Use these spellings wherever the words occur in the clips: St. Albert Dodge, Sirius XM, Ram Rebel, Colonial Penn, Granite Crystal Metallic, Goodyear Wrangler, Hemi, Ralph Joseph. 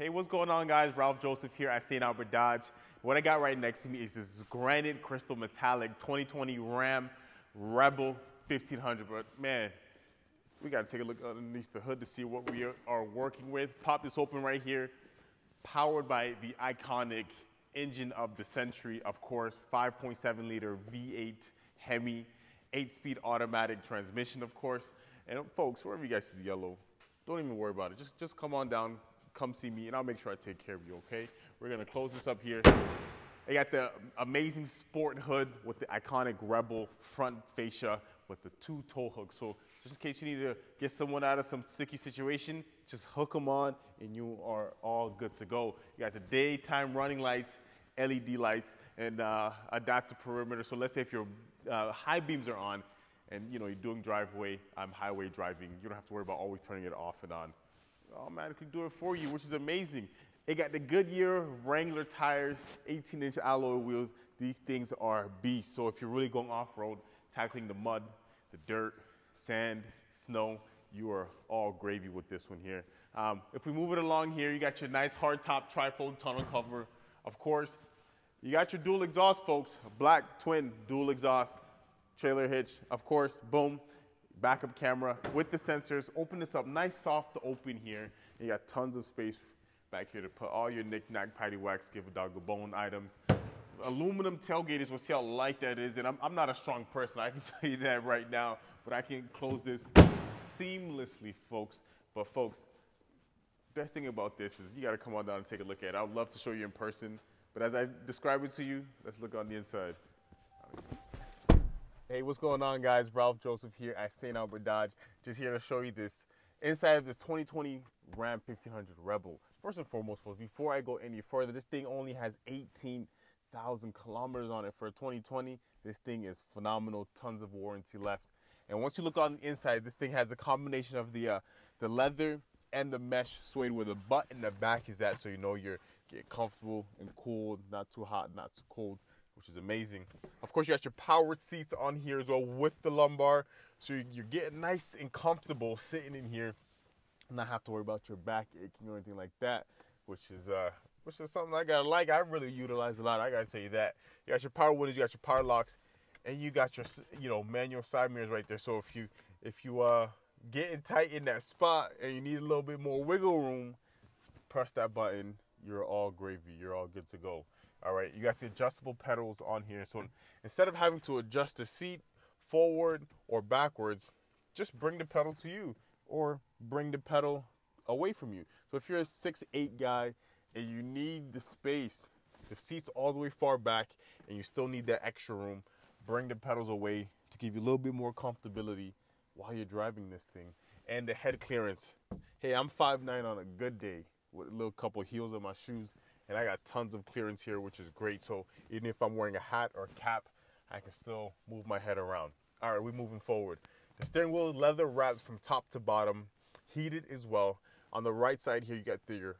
Hey, what's going on, guys? Ralph Joseph here at St. Albert Dodge. What I got right next to me is this Granite Crystal Metallic 2020 Ram Rebel 1500, but man, we gotta take a look underneath the hood to see what we are working with. Pop this open right here. Powered by the iconic engine of the century, of course, 5.7 liter V8 Hemi, 8-speed automatic transmission, of course. And folks, wherever you guys see the yellow, don't even worry about it. Just come on down. Come see me and I'll make sure I take care of you, okay? We're gonna close this up here. I got the amazing sport hood with the iconic Rebel front fascia with the 2 tow hooks. So just in case you need to get someone out of some sticky situation, just hook them on and you are all good to go. You got the daytime running lights, LED lights, and adaptive perimeter. So let's say if your high beams are on and you know, you're doing driveway, I'm highway driving, you don't have to worry about always turning it off and on. Automatically do it for you, which is amazing. It got the Goodyear Wrangler tires, 18-inch alloy wheels. These things are beasts. So if you're really going off-road, tackling the mud, the dirt, sand, snow, you are all gravy with this one here. If we move it along here, you got your nice hardtop trifold tunnel cover. Of course, you got your dual exhaust, folks. Black twin dual exhaust, trailer hitch, of course, boom. Backup camera with the sensors. Open this up nice, soft to open here. You got tons of space back here to put all your knick-knack, paddywhacks, give a dog a bone items. Aluminum tailgaters, we'll see how light that is. And I'm not a strong person, I can tell you that right now, but I can close this seamlessly, folks. But folks, best thing about this is you gotta come on down and take a look at it. I would love to show you in person, but as I describe it to you, let's look on the inside. Hey, what's going on, guys? Ralph Joseph here at St. Albert Dodge. Just here to show you this inside of this 2020 Ram 1500 Rebel. First and foremost, folks, before I go any further, this thing only has 18,000 kilometers on it for 2020. This thing is phenomenal, tons of warranty left. And once you look on the inside, this thing has a combination of the leather and the mesh suede where the butt and the back is at, so you know you're getting comfortable and cool, not too hot, not too cold, which is amazing. Of course, you got your power seats on here as well with the lumbar, so you're getting nice and comfortable sitting in here and not have to worry about your back aching or anything like that, which is something I gotta like. I really utilize a lot, I gotta tell you that. You got your power windows, you got your power locks, and you got your, you know, manual side mirrors right there. So if you getting tight in that spot and you need a little bit more wiggle room, press that button, you're all gravy, you're all good to go. All right, you got the adjustable pedals on here. So instead of having to adjust the seat forward or backwards, just bring the pedal to you or bring the pedal away from you. So if you're a 6'8" guy and you need the space, the seat's all the way far back and you still need that extra room, bring the pedals away to give you a little bit more comfortability while you're driving this thing. And the head clearance. Hey, I'm 5'9" on a good day with a little couple heels on my shoes. And I got tons of clearance here, which is great. So even if I'm wearing a hat or a cap, I can still move my head around. All right, we're moving forward. The steering wheel is leather wrapped from top to bottom, heated as well. On the right side here, you got your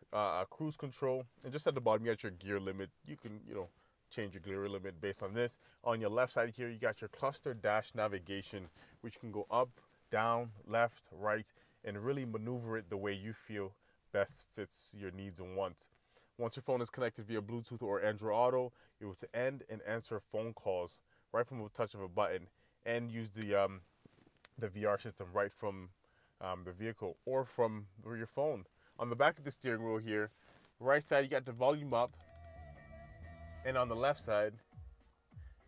cruise control. And just at the bottom, you got your gear limit. You can, you know, change your gear limit based on this. On your left side here, you got your cluster dash navigation, which can go up, down, left, right, and really maneuver it the way you feel best fits your needs and wants. Once your phone is connected via Bluetooth or Android Auto, you're able to end and answer phone calls right from a touch of a button and use the VR system right from the vehicle or from your phone. On the back of the steering wheel here, right side, you got the volume up, and on the left side,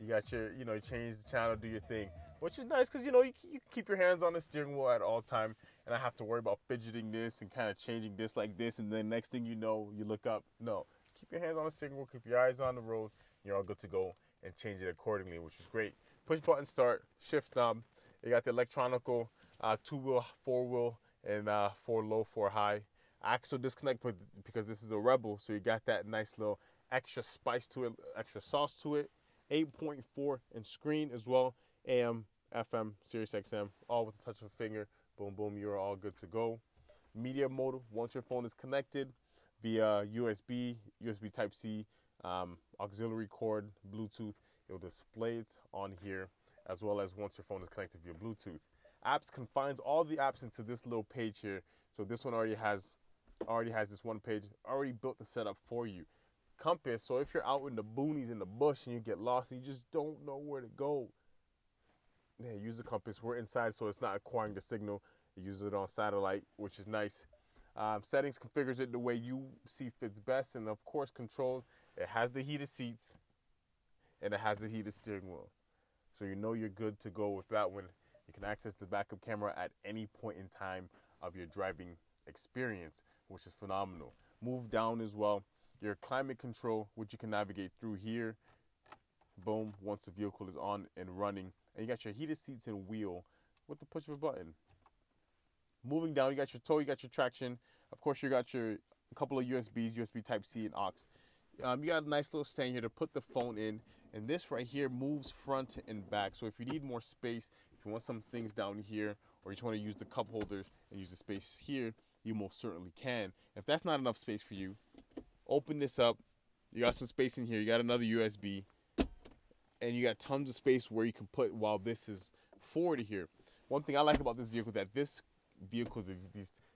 you got your, you know, change the channel, do your thing, which is nice because, you know, you keep your hands on the steering wheel at all time. And I have to worry about fidgeting this and kind of changing this like this, and then next thing you know, you look up. No, keep your hands on the steering wheel, keep your eyes on the road, you're all good to go, and change it accordingly, which is great. Push button start, shift knob. You got the electronic 2-wheel, 4-wheel, and 4-low, 4-high. Axle disconnect because this is a Rebel, so you got that nice little extra spice to it, extra sauce to it. 8.4-inch screen as well, AM, FM, Sirius XM, all with a touch of a finger. Boom, boom, you're all good to go. Media mode, once your phone is connected via USB, USB Type-C, auxiliary cord, Bluetooth, it'll display it on here, as well as once your phone is connected via Bluetooth. Apps confines all the apps into this little page here. So this one already has already has this one page already built the setup for you. Compass, so if you're out in the boonies in the bush and you get lost and you just don't know where to go, man, use the compass. We're inside, so it's not acquiring the signal. You use it on satellite, which is nice. Settings configures it the way you see fits best, and of course controls. It has the heated seats and it has the heated steering wheel, so you know you're good to go with that one. You can access the backup camera at any point in time of your driving experience, which is phenomenal. Move down as well. Your climate control, which you can navigate through here. Boom, once the vehicle is on and running. And you got your heated seats and wheel with the push of a button. Moving down, you got your tow, you got your traction. Of course, you got your couple of USBs, USB Type-C and aux. You got a nice little stand here to put the phone in. And this right here moves front and back. So if you need more space, if you want some things down here, or you just want to use the cup holders and use the space here, you most certainly can. If that's not enough space for you, open this up. You got some space in here. You got another USB. And you got tons of space where you can put while this is forward here. One thing I like about this vehicle is that this vehicles,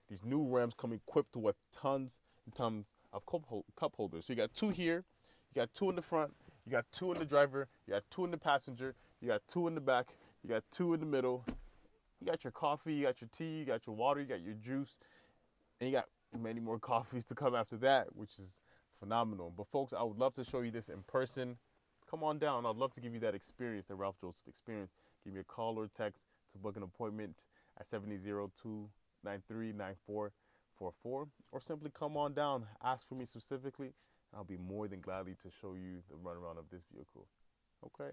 these new Rams come equipped with tons and tons of cup holders. So you got two here, you got two in the front, you got two in the driver, you got two in the passenger, you got two in the back, you got two in the middle. You got your coffee, you got your tea, you got your water, you got your juice, and you got many more coffees to come after that, which is phenomenal. But folks, I would love to show you this in person. Come on down. I'd love to give you that experience, that Ralph Joseph experience. Give me a call or text to book an appointment at 702-939-444, or simply come on down, ask for me specifically. I'll be more than gladly to show you the runaround of this vehicle. Okay.